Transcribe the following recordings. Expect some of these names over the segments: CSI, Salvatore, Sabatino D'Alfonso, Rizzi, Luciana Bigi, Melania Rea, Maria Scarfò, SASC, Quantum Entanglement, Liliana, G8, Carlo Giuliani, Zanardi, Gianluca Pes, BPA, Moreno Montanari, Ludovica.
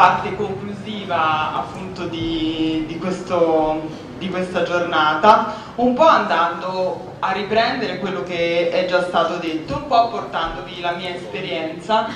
parte conclusiva appunto di questa giornata, un po' andando a riprendere quello che è già stato detto, un po' portandovi la mia esperienza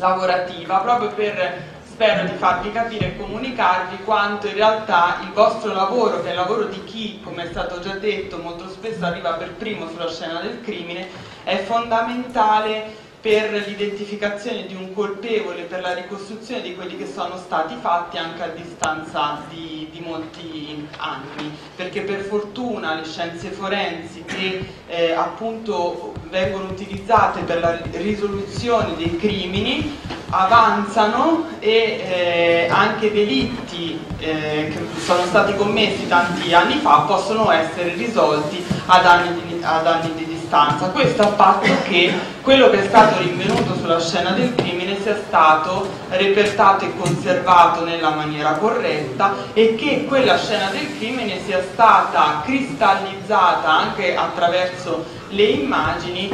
lavorativa, proprio per, spero, di farvi capire e comunicarvi quanto in realtà il vostro lavoro, che è il lavoro di chi, come è stato già detto, molto spesso arriva per primo sulla scena del crimine, è fondamentale per l'identificazione di un colpevole, per la ricostruzione di quelli che sono stati fatti anche a distanza di molti anni, perché per fortuna le scienze forensi che appunto vengono utilizzate per la risoluzione dei crimini avanzano e anche delitti che sono stati commessi tanti anni fa possono essere risolti ad anni di distanza. Questo a patto che quello che è stato rinvenuto sulla scena del crimine sia stato repertato e conservato nella maniera corretta e che quella scena del crimine sia stata cristallizzata anche attraverso le immagini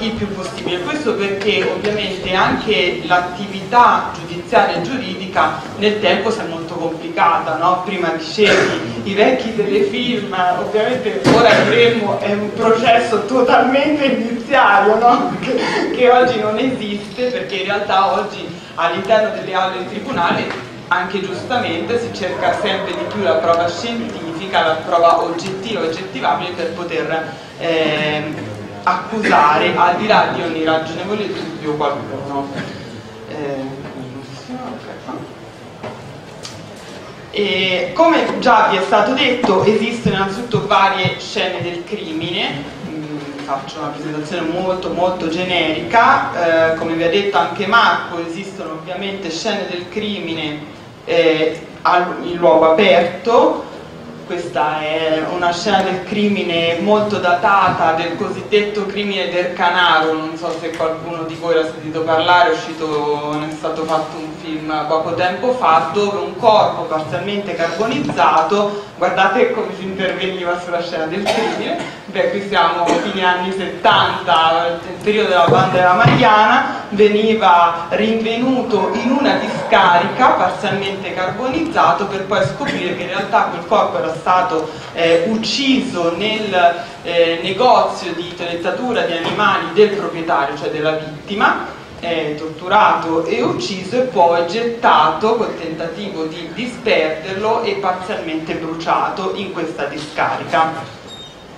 il più possibile. Questo perché ovviamente anche l'attività giudiziaria e giuridica nel tempo si è molto complicata, no? Prima dicevi i vecchi telefilm, ovviamente ora diremmo è un processo totalmente giudiziario, no? che oggi non esiste, perché in realtà oggi all'interno delle aule del tribunale anche giustamente si cerca sempre di più la prova scientifica, la prova oggettiva, oggettivabile per poter accusare al di là di ogni ragionevole dubbio qualcuno. E come già vi è stato detto, esistono innanzitutto varie scene del crimine. Faccio una presentazione molto generica, come vi ha detto anche Marco, esistono ovviamente scene del crimine in luogo aperto. Questa è una scena del crimine molto datata del cosiddetto crimine del Canaro, non so se qualcuno di voi l'ha sentito parlare, ne è stato fatto un film poco tempo fa, dove un corpo parzialmente carbonizzato, guardate come si interveniva sulla scena del crimine, beh qui siamo fine anni 70, il periodo della Bandiera Mariana, veniva rinvenuto in una discarica parzialmente carbonizzato per poi scoprire che in realtà quel corpo era stato ucciso nel negozio di toilettatura di animali del proprietario, cioè della vittima, torturato e ucciso e poi gettato col tentativo di disperderlo e parzialmente bruciato in questa discarica.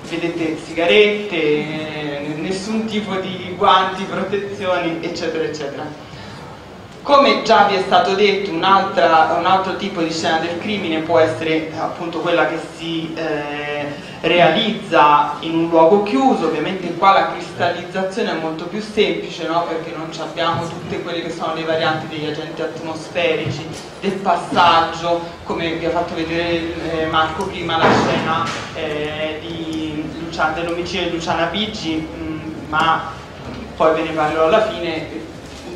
Vedete sigarette, nessun tipo di guanti, protezioni, eccetera eccetera. Come già vi è stato detto, un altro tipo di scena del crimine può essere appunto quella che si realizza in un luogo chiuso. Ovviamente qua la cristallizzazione è molto più semplice, no? Perché non abbiamo tutte quelle che sono le varianti degli agenti atmosferici, del passaggio, come vi ha fatto vedere Marco prima la scena dell'omicidio di Luciana Bigi, ma poi ve ne parlerò alla fine.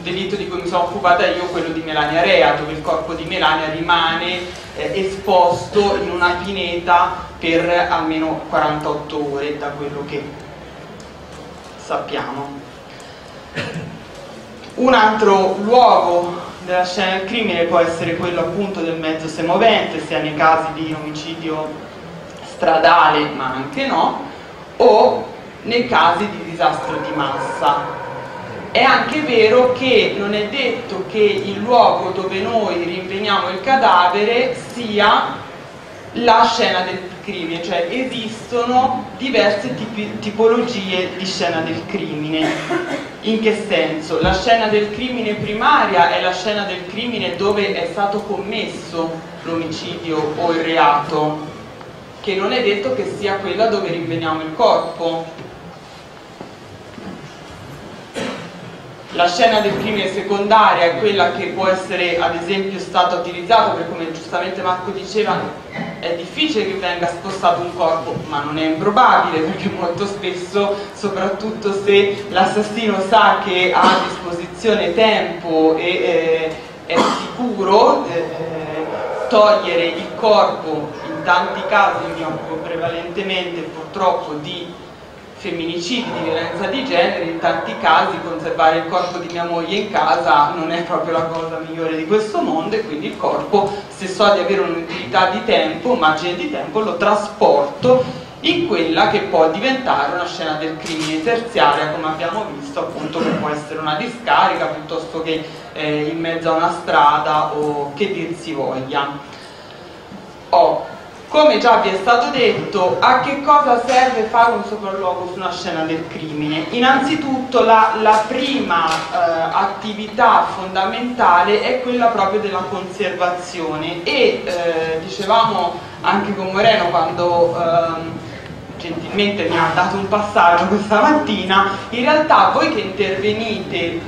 Delitto di cui mi sono occupata io, quello di Melania Rea, dove il corpo di Melania rimane esposto in una pineta per almeno 48 ore, da quello che sappiamo. Un altro luogo della scena del crimine può essere quello appunto del mezzo semovente, sia nei casi di omicidio stradale, ma anche no, o nei casi di disastro di massa. È anche vero che non è detto che il luogo dove noi rinveniamo il cadavere sia la scena del crimine, cioè esistono diverse tipologie di scena del crimine. In che senso? La scena del crimine primaria è la scena del crimine dove è stato commesso l'omicidio o il reato, che non è detto che sia quella dove rinveniamo il corpo. La scena del crimine secondaria è quella che può essere ad esempio stata utilizzata, perché come giustamente Marco diceva è difficile che venga spostato un corpo, ma non è improbabile, perché molto spesso, soprattutto se l'assassino sa che ha a disposizione tempo e è sicuro, togliere il corpo, in tanti casi, prevalentemente purtroppo di femminicidi, di violenza di genere, in tanti casi conservare il corpo di mia moglie in casa non è proprio la cosa migliore di questo mondo, e quindi il corpo, se so di avere un'utilità di tempo, un margine di tempo, lo trasporto in quella che può diventare una scena del crimine terziaria, come abbiamo visto, appunto, che può essere una discarica piuttosto che in mezzo a una strada o che dir si voglia. Come già vi è stato detto, a che cosa serve fare un sopralluogo su una scena del crimine? Innanzitutto la prima attività fondamentale è quella proprio della conservazione e dicevamo anche con Moreno quando gentilmente mi ha dato un passaggio questa mattina, in realtà voi che intervenite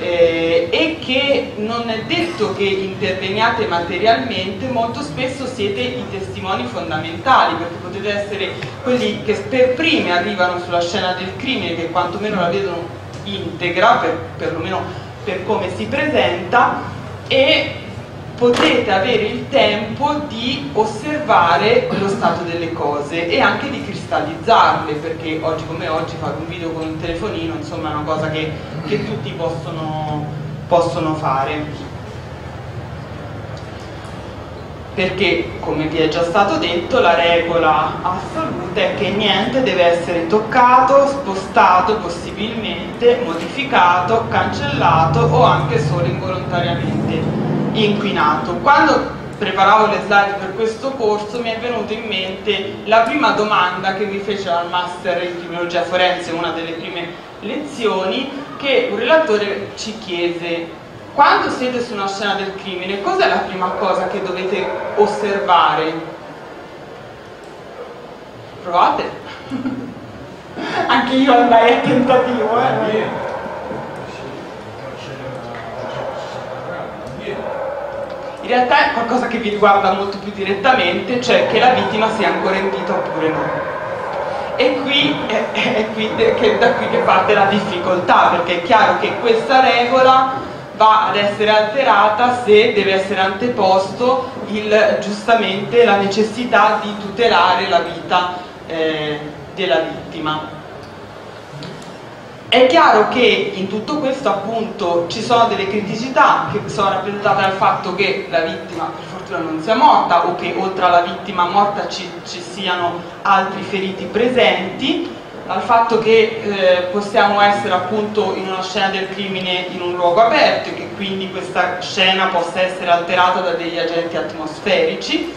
e che non è detto che interveniate materialmente, molto spesso siete i testimoni fondamentali, perché potete essere quelli che per primi arrivano sulla scena del crimine, che quantomeno la vedono integra, perlomeno per come si presenta, e potete avere il tempo di osservare lo stato delle cose e anche di cristallizzarle, perché oggi come oggi fare un video con un telefonino, insomma, è una cosa che tutti possono fare. Perché, come vi è già stato detto, la regola assoluta è che niente deve essere toccato, spostato, possibilmente modificato, cancellato o anche solo involontariamente inquinato. Quando preparavo le slide per questo corso mi è venuta in mente la prima domanda che mi fece al master in criminologia forense, una delle prime lezioni, che un relatore ci chiese: quando siete su una scena del crimine, cos'è la prima cosa che dovete osservare? Provate? Anche io andai al tentativo, In realtà è qualcosa che vi riguarda molto più direttamente, cioè che la vittima sia ancora in vita oppure no. E qui è da qui che parte la difficoltà, perché è chiaro che questa regola va ad essere alterata se deve essere anteposto giustamente la necessità di tutelare la vita della vittima. È chiaro che in tutto questo, appunto, ci sono delle criticità che sono rappresentate dal fatto che la vittima per fortuna non sia morta, o che oltre alla vittima morta ci siano altri feriti presenti, dal fatto che possiamo essere appunto in una scena del crimine in un luogo aperto e che quindi questa scena possa essere alterata da degli agenti atmosferici,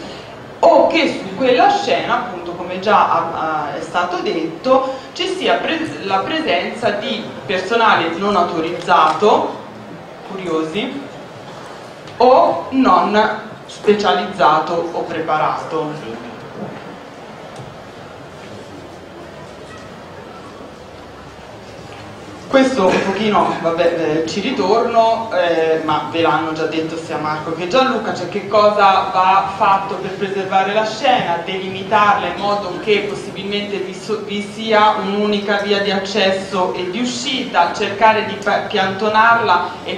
o che su quella scena, appunto, come già è stato detto, ci sia la presenza di personale non autorizzato, curiosi, o non specializzato o preparato. Questo un pochino, vabbè, ci ritorno, ma ve l'hanno già detto sia Marco che Gianluca, cioè che cosa va fatto per preservare la scena, delimitarla in modo che possibilmente vi sia un'unica via di accesso e di uscita, cercare di piantonarla, che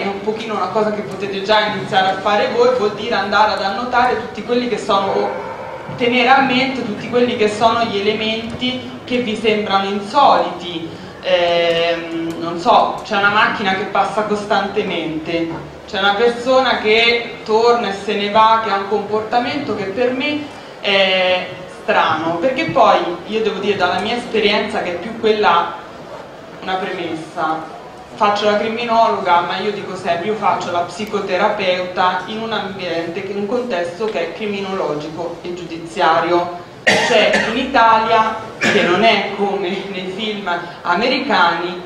è un pochino una cosa che potete già iniziare a fare voi, vuol dire andare ad annotare tutti quelli che sono, tenere a mente tutti quelli che sono gli elementi che vi sembrano insoliti. Non so, c'è una macchina che passa costantemente, c'è una persona che torna e se ne va, che ha un comportamento che per me è strano, perché poi io devo dire dalla mia esperienza che è più quella una premessa. Faccio la criminologa, ma io dico sempre, io faccio la psicoterapeuta in un ambiente, in un contesto che è criminologico e giudiziario. Cioè, in Italia, che non è come nei film americani,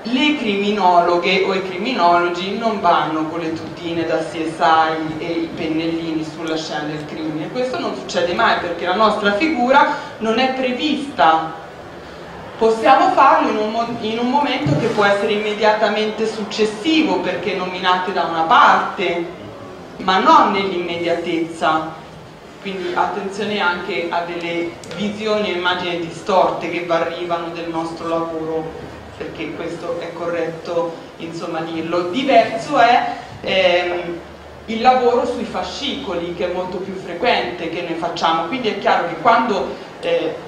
le criminologhe o i criminologi non vanno con le tutine da CSI e i pennellini sulla scena del crimine. Questo non succede mai, perché la nostra figura non è prevista. Possiamo farlo in un momento che può essere immediatamente successivo, perché nominate da una parte, ma non nell'immediatezza. Quindi attenzione anche a delle visioni e immagini distorte che arrivano del nostro lavoro, perché questo è corretto, insomma, dirlo. Diverso è il lavoro sui fascicoli, che è molto più frequente, che noi facciamo. Quindi è chiaro che quando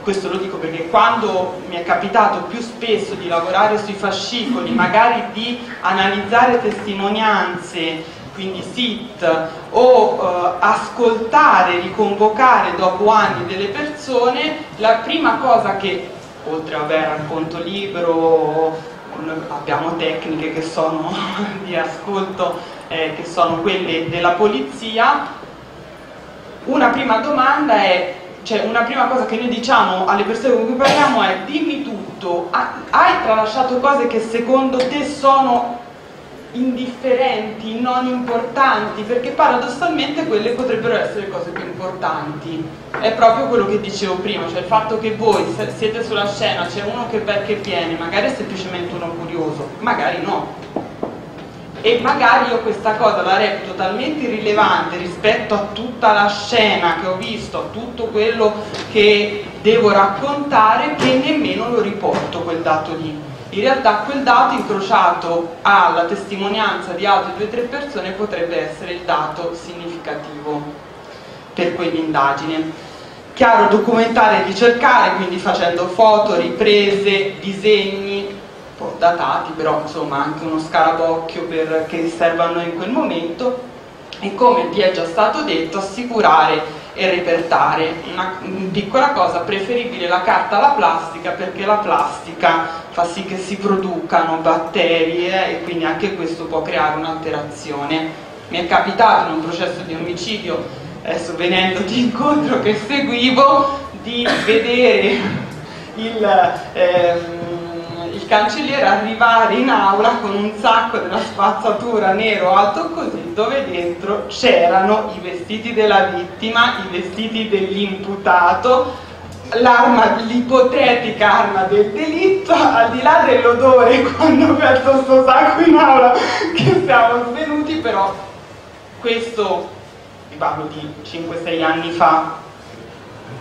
questo lo dico perché quando mi è capitato più spesso di lavorare sui fascicoli, magari di analizzare testimonianze, quindi sit, o ascoltare, riconvocare dopo anni delle persone, la prima cosa che, oltre al conto libero, abbiamo tecniche che sono di ascolto, che sono quelle della polizia, una prima domanda è, cioè una prima cosa che noi diciamo alle persone con cui parliamo è: dimmi tutto, hai tralasciato cose che secondo te sono indifferenti, non importanti, perché paradossalmente quelle potrebbero essere cose più importanti. È proprio quello che dicevo prima, cioè il fatto che voi siete sulla scena, c'è uno che va e che viene, magari è semplicemente uno curioso, magari no, e magari io questa cosa la reputo talmente irrilevante rispetto a tutta la scena che ho visto, a tutto quello che devo raccontare, che nemmeno lo riporto quel dato lì. In realtà quel dato incrociato alla testimonianza di altre 2 o 3 persone potrebbe essere il dato significativo per quell'indagine. Chiaro, documentare e ricercare, quindi facendo foto, riprese, disegni, un po' datati, però insomma anche uno scarabocchio che serva a noi in quel momento, e come vi è già stato detto, assicurare e repertare. Una piccola cosa, preferibile la carta alla plastica, perché la plastica fa sì che si producano batterie e quindi anche questo può creare un'alterazione. Mi è capitato in un processo di omicidio, adesso venendo di incontro che seguivo, di vedere il cancelliere arrivare in aula con un sacco della spazzatura nero alto così, dove dentro c'erano i vestiti della vittima, i vestiti dell'imputato, l'ipotetica arma del delitto, al di là dell'odore quando metto sto sacco in aula che siamo svenuti. Però questo, vi parlo di 5-6 anni fa,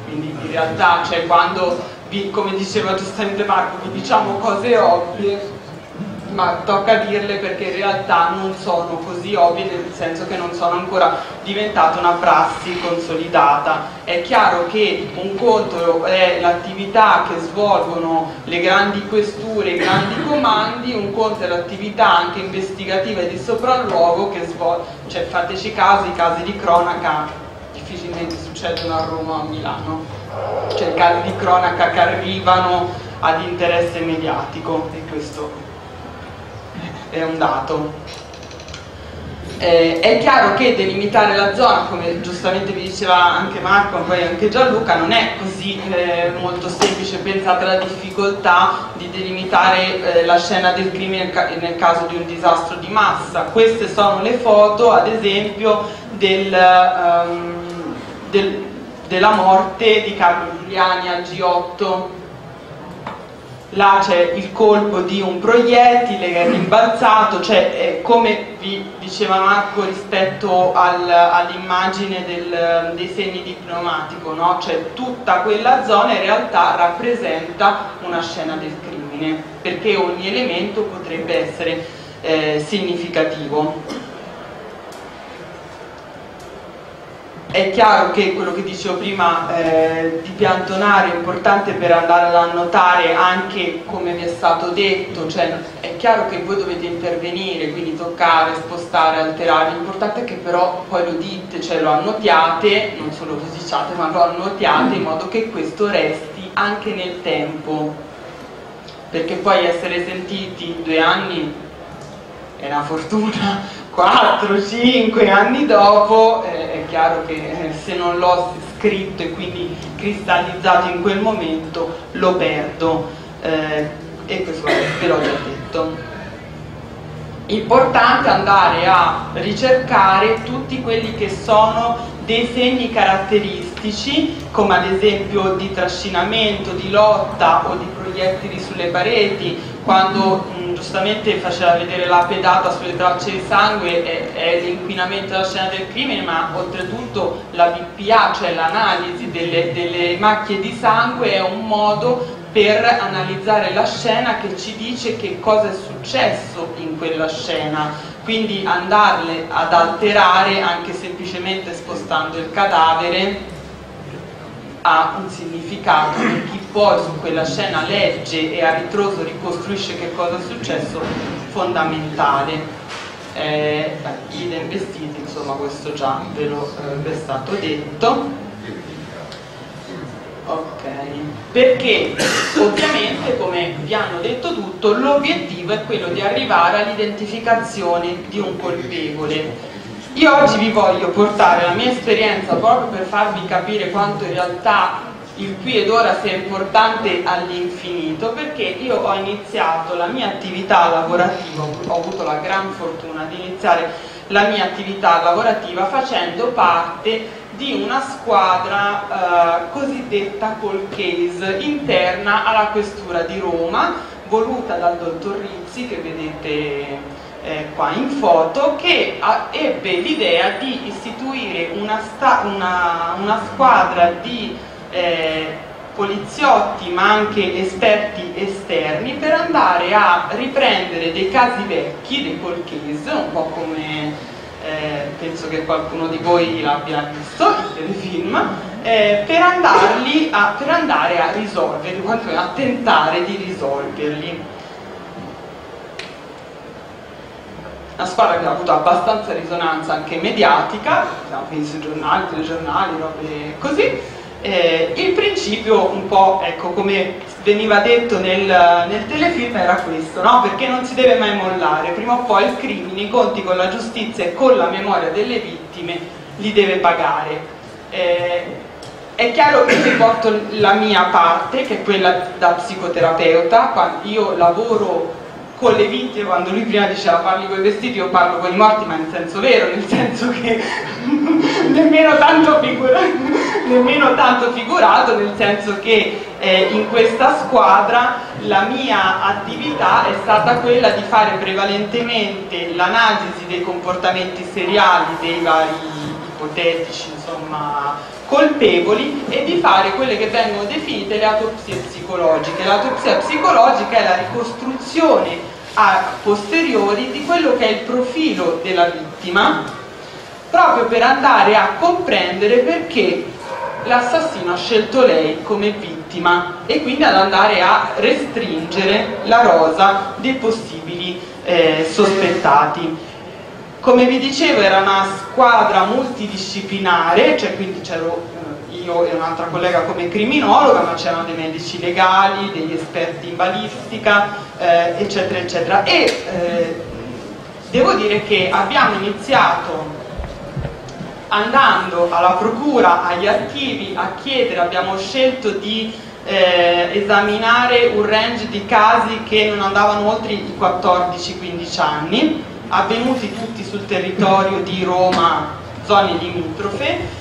quindi in realtà, cioè, quando, come diceva giustamente Marco, vi diciamo cose ovvie, ma tocca dirle perché in realtà non sono così ovvie, nel senso che non sono ancora diventata una prassi consolidata. È chiaro che un conto è l'attività che svolgono le grandi questure, i grandi comandi, un conto è l'attività anche investigativa e di sopralluogo che svolgono, cioè fateci caso, i casi di cronaca difficilmente succedono a Roma o a Milano. Cioè i casi di cronaca che arrivano ad interesse mediatico, e questo è un dato. È chiaro che delimitare la zona, come giustamente vi diceva anche Marco e poi anche Gianluca, non è così molto semplice. Pensate alla difficoltà di delimitare la scena del crimine nel caso di un disastro di massa. Queste sono le foto, ad esempio, della morte di Carlo Giuliani al G8. Là c'è il colpo di un proiettile che è rimbalzato, cioè come vi diceva Marco rispetto all'immagine dei segni di pneumatico, no? Cioè tutta quella zona in realtà rappresenta una scena del crimine, perché ogni elemento potrebbe essere significativo. È chiaro che quello che dicevo prima di piantonare è importante per andare a annotare anche, come vi è stato detto, cioè è chiaro che voi dovete intervenire, quindi toccare, spostare, alterare, l'importante è che però poi lo dite, cioè lo annotiate, non solo lo diciate, ma lo annotiate in modo che questo resti anche nel tempo, perché poi essere sentiti 2 anni è una fortuna, 4-5 anni dopo è chiaro che se non l'ho scritto e quindi cristallizzato in quel momento lo perdo, e questo ve l'ho già detto. Importante andare a ricercare tutti quelli che sono dei segni caratteristici, come ad esempio di trascinamento, di lotta o di proiettili sulle pareti. Quando giustamente faceva vedere la pedata sulle tracce di sangue, è l'inquinamento della scena del crimine, ma oltretutto la BPA, cioè l'analisi delle macchie di sangue, è un modo per analizzare la scena che ci dice che cosa è successo in quella scena, quindi andarle ad alterare anche semplicemente spostando il cadavere ha un significato e chi poi su quella scena legge e a ritroso ricostruisce che cosa è successo, fondamentale. Idem vestiti, insomma, questo già ve lo è stato detto. Ok, perché ovviamente, come vi hanno detto tutto, l'obiettivo è quello di arrivare all'identificazione di un colpevole. Io oggi vi voglio portare la mia esperienza proprio per farvi capire quanto in realtà il qui ed ora sia importante all'infinito, perché io ho iniziato la mia attività lavorativa, ho avuto la gran fortuna di iniziare la mia attività lavorativa facendo parte di una squadra cosiddetta call case interna alla Questura di Roma, voluta dal dottor Rizzi, che vedete qua in foto, che ebbe l'idea di istituire una squadra di poliziotti ma anche esperti esterni per andare a riprendere dei casi vecchi, dei cold case, un po' come penso che qualcuno di voi l'abbia visto il telefilm, per andare a risolverli, quantomeno a tentare di risolverli. Una squadra che ha avuto abbastanza risonanza anche mediatica, abbiamo visto i giornali, telegiornali, robe così. Il principio, un po', ecco, come veniva detto nel telefilm, era questo, no? Perché non si deve mai mollare, prima o poi il crimine, i conti con la giustizia e con la memoria delle vittime li deve pagare. È chiaro che vi porto la mia parte, che è quella da psicoterapeuta. Io lavoro con le vittime. Quando lui prima diceva parli con i vestiti, io parlo con i morti, ma in senso vero, nel senso che nemmeno tanto figurato, nel senso che in questa squadra la mia attività è stata quella di fare prevalentemente l'analisi dei comportamenti seriali dei vari ipotetici, insomma, colpevoli, e di fare quelle che vengono definite le autopsie psicologiche. L'autopsia psicologica è la ricostruzione a posteriori di quello che è il profilo della vittima, proprio per andare a comprendere perché l'assassino ha scelto lei come vittima e quindi ad andare a restringere la rosa dei possibili sospettati. Come vi dicevo, era una squadra multidisciplinare, cioè quindi c'ero io e un'altra collega come criminologa, ma c'erano dei medici legali, degli esperti in balistica, eccetera eccetera. E devo dire che abbiamo iniziato andando alla procura, agli archivi, a chiedere. Abbiamo scelto di esaminare un range di casi che non andavano oltre i 14-15 anni, avvenuti tutti sul territorio di Roma, zone limitrofe.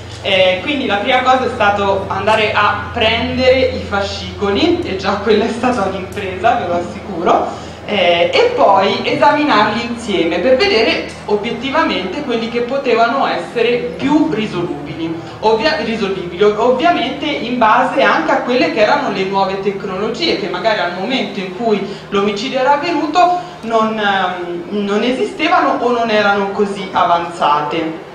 Quindi la prima cosa è stato andare a prendere i fascicoli, e già quella è stata un'impresa, ve lo assicuro, e poi esaminarli insieme per vedere obiettivamente quelli che potevano essere più risolvibili, ovviamente in base anche a quelle che erano le nuove tecnologie, che magari al momento in cui l'omicidio era avvenuto non esistevano o non erano così avanzate.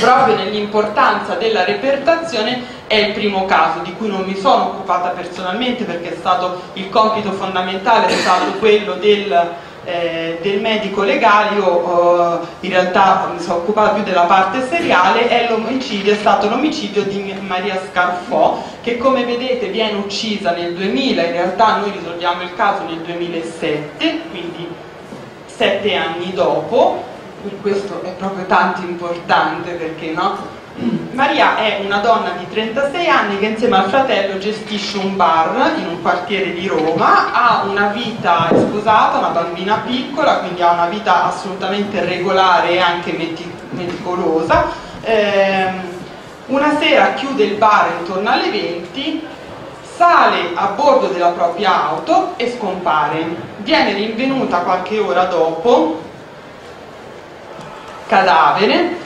Proprio nell'importanza della repertazione è il primo caso di cui non mi sono occupata personalmente, perché è stato il compito fondamentale, è stato quello del medico legale. Io in realtà mi sono occupata più della parte seriale. È stato l'omicidio di Maria Scarfò, che come vedete viene uccisa nel 2000, in realtà noi risolviamo il caso nel 2007, quindi 7 anni dopo. Questo è proprio tanto importante, perché no? Maria è una donna di 36 anni che insieme al fratello gestisce un bar in un quartiere di Roma, ha una vita sposata, una bambina piccola, quindi ha una vita assolutamente regolare e anche meticolosa. Una sera chiude il bar intorno alle 20, sale a bordo della propria auto e scompare. Viene rinvenuta qualche ora dopo cadavere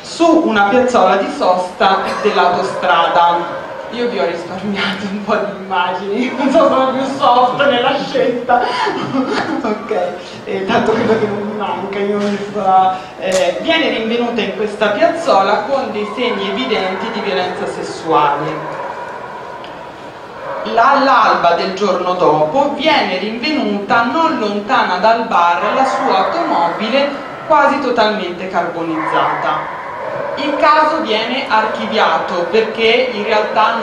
su una piazzola di sosta dell'autostrada. Io vi ho risparmiato un po' di immagini, non so, sono più soft nella scena. scelta, ok, tanto quello che non mi manca, io mi fa, viene rinvenuta in questa piazzola con dei segni evidenti di violenza sessuale. All'alba del giorno dopo viene rinvenuta non lontana dal bar la sua automobile quasi totalmente carbonizzata. Il caso viene archiviato perché in realtà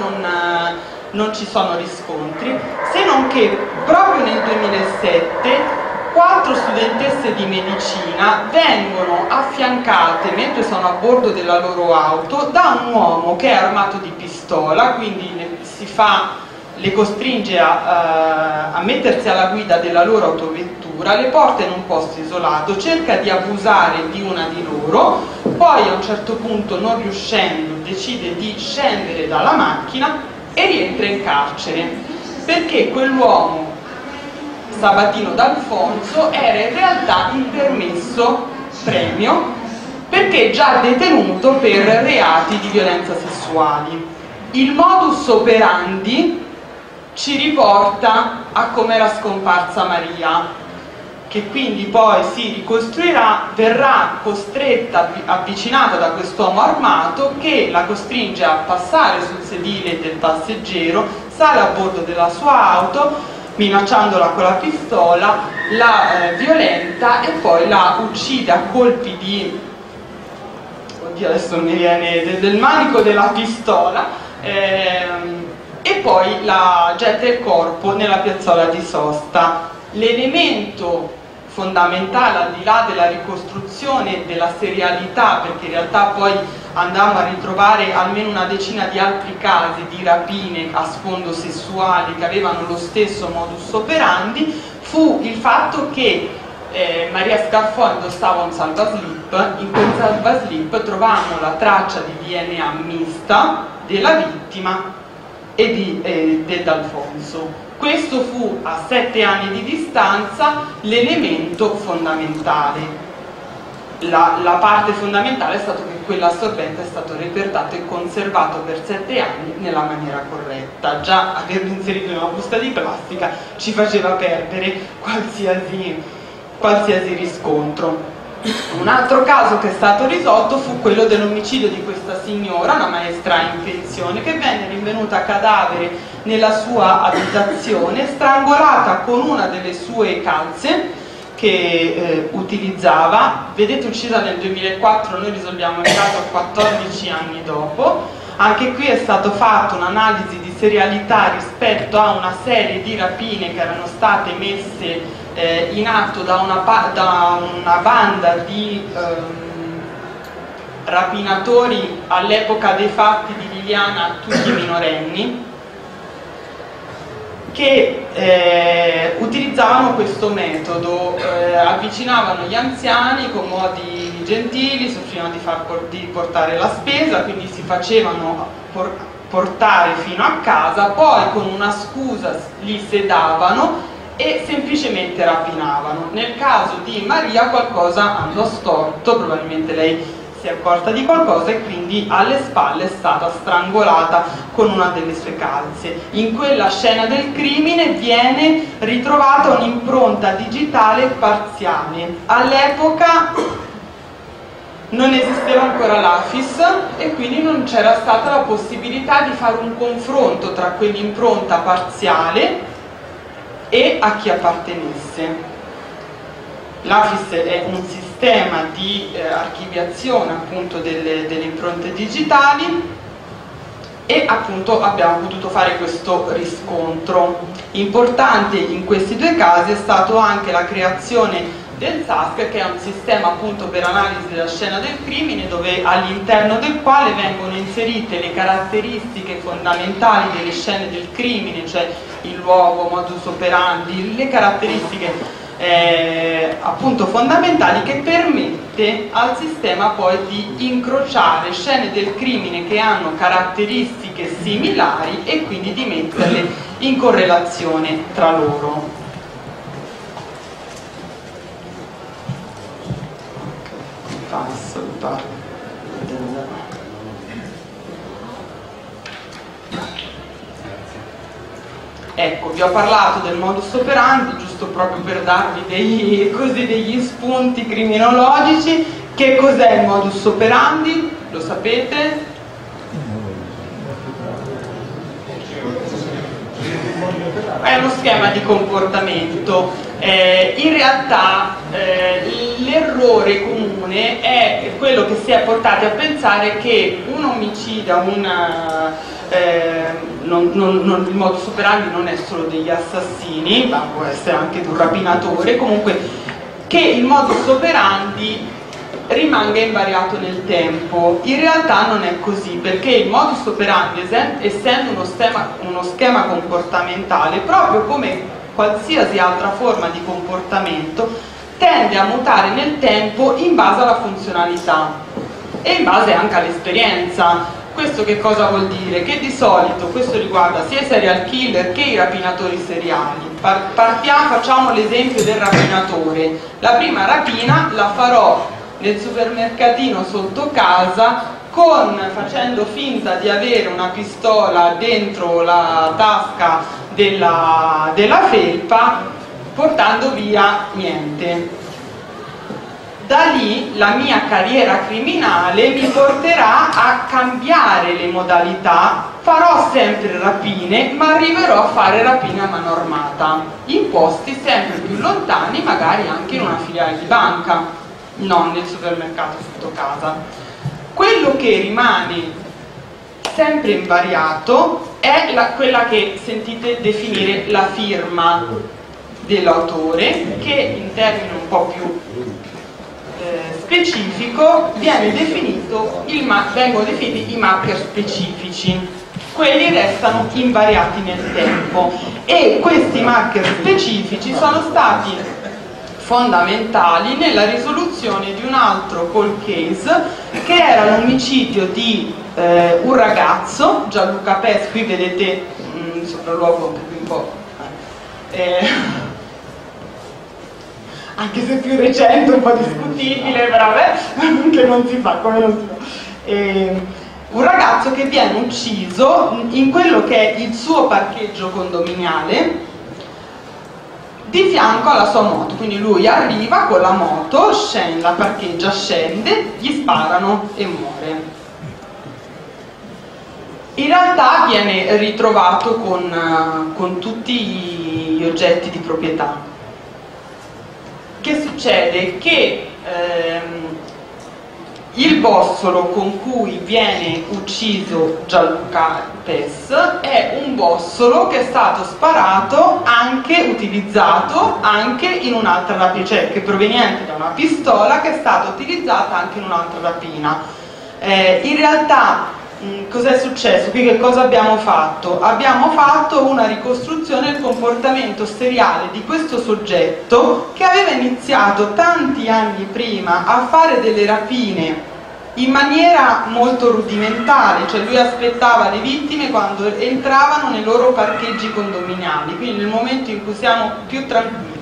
non ci sono riscontri, se non che proprio nel 2007 4 studentesse di medicina vengono affiancate mentre sono a bordo della loro auto da un uomo che è armato di pistola, quindi le costringe a mettersi alla guida della loro autovettura, le porta in un posto isolato, cerca di abusare di una di loro, poi a un certo punto, non riuscendo, decide di scendere dalla macchina e rientra in carcere, perché quell'uomo, Sabatino D'Alfonso, era in realtà il permesso premio, perché già detenuto per reati di violenza sessuali. Il modus operandi ci riporta a come era scomparsa Maria, che quindi poi si ricostruirà, verrà costretta, avvicinata da quest'uomo armato che la costringe a passare sul sedile del passeggero, sale a bordo della sua auto minacciandola con la pistola, la violenta e poi la uccide a colpi di, oddio adesso mi viene, del manico della pistola, e poi la getta il corpo nella piazzola di sosta. L'elemento fondamentale, al di là della ricostruzione della serialità, perché in realtà poi andiamo a ritrovare almeno una decina di altri casi di rapine a sfondo sessuale che avevano lo stesso modus operandi, fu il fatto che Maria Scarfò indossava un salvaslip. In quel salvaslip trovavamo la traccia di DNA mista della vittima e di D'Alfonso. Questo fu, a 7 anni di distanza, l'elemento fondamentale. La parte fondamentale è stato che quell'assorbente è stato repertato e conservato per 7 anni nella maniera corretta. Già averlo inserito in una busta di plastica ci faceva perdere qualsiasi riscontro. Un altro caso che è stato risolto fu quello dell'omicidio di questa signora, una maestra in pensione, che venne rinvenuta cadavere nella sua abitazione, strangolata con una delle sue calze che utilizzava. Vedete, uccisa nel 2004, noi risolviamo il caso 14 anni dopo. Anche qui è stata fatta un'analisi di serialità rispetto a una serie di rapine che erano state messe in atto da una banda di rapinatori all'epoca dei fatti di Liliana, tutti minorenni, che utilizzavano questo metodo, avvicinavano gli anziani con modi gentili, soffrivano di portare la spesa, quindi si facevano portare fino a casa, poi con una scusa li sedavano e semplicemente rapinavano. Nel caso di Maria qualcosa andò storto, probabilmente lei si è accorta di qualcosa e quindi alle spalle è stata strangolata con una delle sue calze. In quella scena del crimine viene ritrovata un'impronta digitale parziale. All'epoca non esisteva ancora l'AFIS e quindi non c'era stata la possibilità di fare un confronto tra quell'impronta parziale e a chi appartenesse. L'AFIS è un sistema di archiviazione appunto delle impronte digitali e appunto abbiamo potuto fare questo riscontro. Importante in questi due casi è stato anche la creazione del SASC, che è un sistema appunto per analisi della scena del crimine, dove all'interno del quale vengono inserite le caratteristiche fondamentali delle scene del crimine, cioè il luogo, modus operandi, le caratteristiche appunto fondamentali, che permette al sistema poi di incrociare scene del crimine che hanno caratteristiche similari e quindi di metterle in correlazione tra loro. Ecco, vi ho parlato del modus operandi, giusto proprio per darvi degli spunti criminologici. Che cos'è il modus operandi? Lo sapete? È uno schema di comportamento. In realtà l'errore comune è quello che si è portati a pensare che un omicida, il modus operandi non è solo degli assassini, ma può essere anche di un rapinatore, comunque che il modus operandi rimanga invariato nel tempo. In realtà non è così, perché il modus operandi, essendo uno schema comportamentale, proprio come qualsiasi altra forma di comportamento, tende a mutare nel tempo in base alla funzionalità e in base anche all'esperienza. Questo che cosa vuol dire? Che di solito questo riguarda sia i serial killer che i rapinatori seriali. Facciamo l'esempio del rapinatore. La prima rapina la farò nel supermercatino sotto casa, facendo finta di avere una pistola dentro la tasca della felpa, portando via niente. Da lì la mia carriera criminale mi porterà a cambiare le modalità, farò sempre rapine, ma arriverò a fare rapine a mano armata, in posti sempre più lontani, magari anche in una filiale di banca, non nel supermercato sotto casa. Quello che rimane sempre invariato è quella che sentite definire la firma dell'autore, che in termini un po' più specifico vengono definiti i marker specifici. Quelli restano invariati nel tempo, e questi marker specifici sono stati fondamentali nella risoluzione di un altro cold case, che era l'omicidio di un ragazzo, Gianluca Pes. Qui vedete il sopralluogo un po', anche se più recente, un po' discutibile, però che non si fa, come non si fa. Un ragazzo che viene ucciso in quello che è il suo parcheggio condominiale, di fianco alla sua moto. Quindi lui arriva con la moto, la parcheggia, scende, gli sparano e muore. In realtà viene ritrovato con tutti gli oggetti di proprietà. Che succede? Che il bossolo con cui viene ucciso Gianluca Pes è un bossolo che è stato sparato, utilizzato anche in un'altra rapina, cioè che è proveniente da una pistola che è stata utilizzata anche in un'altra rapina. In realtà cos'è successo? Qui che cosa abbiamo fatto? Abbiamo fatto una ricostruzione del comportamento seriale di questo soggetto, che aveva iniziato tanti anni prima a fare delle rapine in maniera molto rudimentale, cioè lui aspettava le vittime quando entravano nei loro parcheggi condominiali, quindi nel momento in cui siamo più tranquilli,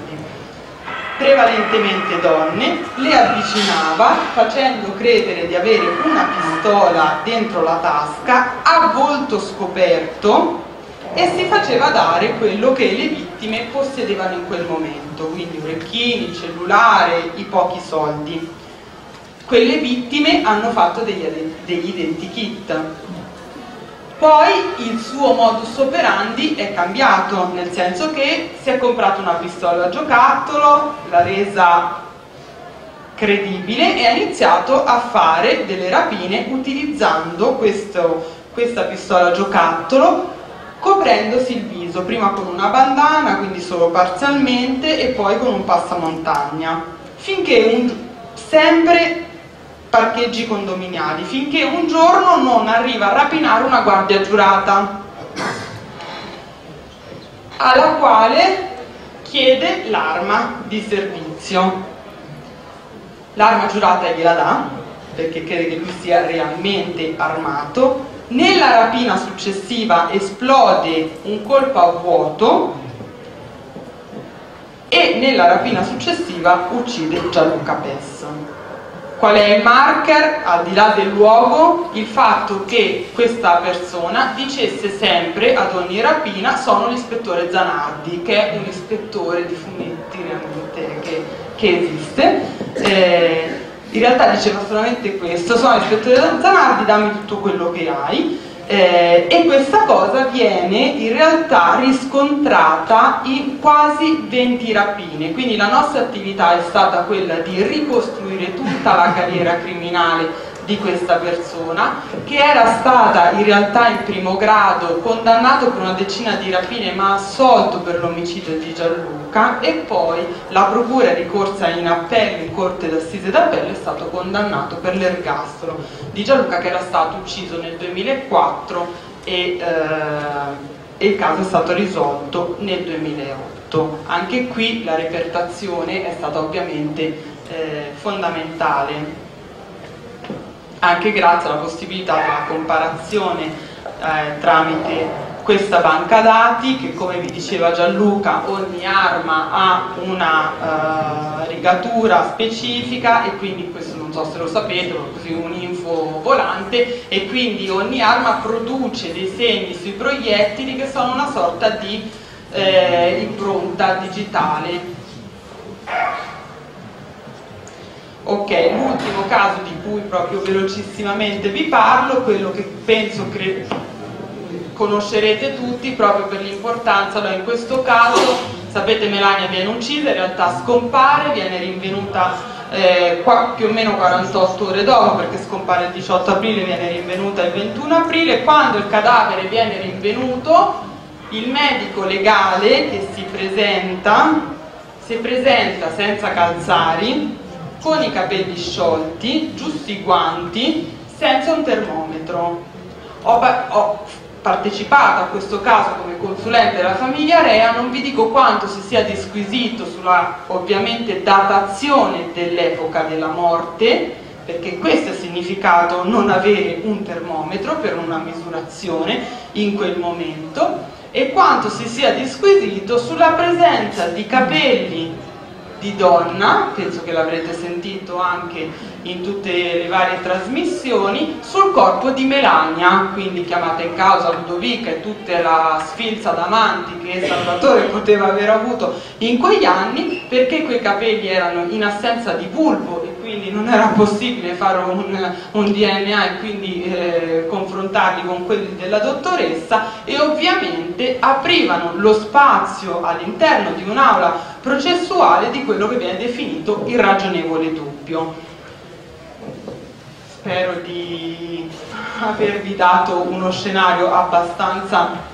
prevalentemente donne, le avvicinava facendo credere di avere una pistola dentro la tasca, a volto scoperto, e si faceva dare quello che le vittime possedevano in quel momento, quindi orecchini, cellulare, i pochi soldi. Quelle vittime hanno fatto degli identikit. Poi il suo modus operandi è cambiato, nel senso che si è comprato una pistola a giocattolo, l'ha resa credibile e ha iniziato a fare delle rapine utilizzando questa pistola a giocattolo, coprendosi il viso, prima con una bandana, quindi solo parzialmente, e poi con un passamontagna, sempre parcheggi condominiali, finché un giorno non arriva a rapinare una guardia giurata, alla quale chiede l'arma di servizio. L'arma giurata gliela dà, perché crede che lui sia realmente armato. Nella rapina successiva esplode un colpo a vuoto e nella rapina successiva uccide Gianluca Pes. qual è il marker, al di là del luogo, il fatto che questa persona dicesse sempre ad ogni rapina: sono l'ispettore Zanardi, che è un ispettore di fumetti realmente che esiste. In realtà diceva solamente questo: sono l'ispettore Zanardi, dammi tutto quello che hai. E questa cosa viene in realtà riscontrata in quasi 20 rapine, quindi la nostra attività è stata quella di ricostruire tutta la carriera criminale di questa persona, che era stata in realtà in primo grado condannato per una decina di rapine ma assolto per l'omicidio di Gianluca, e poi la procura ricorsa in appello in corte d'assise d'appello è stato condannato per l'ergastolo di Gianluca, che era stato ucciso nel 2004 e il caso è stato risolto nel 2008. Anche qui la repertazione è stata ovviamente fondamentale, anche grazie alla possibilità della comparazione tramite questa banca dati, che come vi diceva Gianluca, ogni arma ha una rigatura specifica, e quindi questo non so se lo sapete, così un'info volante, e quindi ogni arma produce dei segni sui proiettili che sono una sorta di impronta digitale. Ok, l'ultimo caso di cui proprio velocissimamente vi parlo, quello che penso che conoscerete tutti proprio per l'importanza. Allora, in questo caso, sapete, Melania viene uccisa, in realtà scompare, viene rinvenuta più o meno 48 ore dopo, perché scompare il 18 aprile, viene rinvenuta il 21 aprile, quando il cadavere viene rinvenuto, il medico legale che si presenta senza calzari, con i capelli sciolti, giusti i guanti, senza un termometro. Ho partecipato a questo caso come consulente della famiglia Rea, non vi dico quanto si sia disquisito sulla ovviamente datazione dell'epoca della morte, perché questo è significato non avere un termometro per una misurazione in quel momento, e quanto si sia disquisito sulla presenza di capelli di donna, penso che l'avrete sentito anche in tutte le varie trasmissioni, sul corpo di Melania, quindi chiamata in causa Ludovica e tutta la sfilza d'amanti che Salvatore poteva aver avuto in quegli anni, perché quei capelli erano in assenza di vulvo e quindi non era possibile fare un DNA e quindi confrontarli con quelli della dottoressa, e ovviamente aprivano lo spazio all'interno di un'aula processuale di quello che viene definito il ragionevole dubbio. Spero di avervi dato uno scenario abbastanza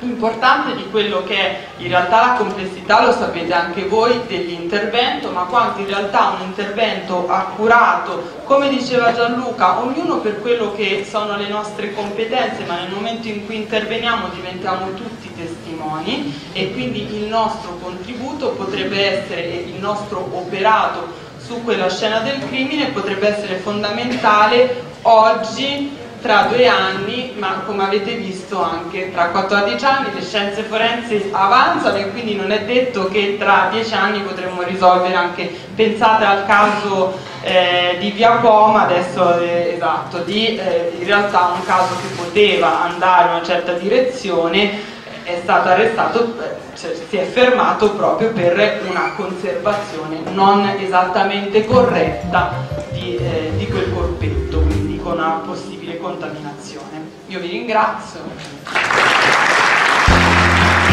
importante di quello che è in realtà la complessità, lo sapete anche voi, dell'intervento, ma quanto in realtà un intervento accurato, come diceva Gianluca, ognuno per quello che sono le nostre competenze, ma nel momento in cui interveniamo diventiamo tutti testimoni, e quindi il nostro contributo potrebbe essere, il nostro operato su quella scena del crimine potrebbe essere fondamentale oggi, tra 2 anni, ma come avete visto anche tra 14 anni le scienze forensi avanzano, e quindi non è detto che tra 10 anni potremmo risolvere anche, pensate al caso di Via Coma, adesso esatto, di in realtà un caso che poteva andare in una certa direzione, è stato arrestato, cioè, si è fermato proprio per una conservazione non esattamente corretta di quel corpetto, quindi con una possibilità contaminazione. Io vi ringrazio.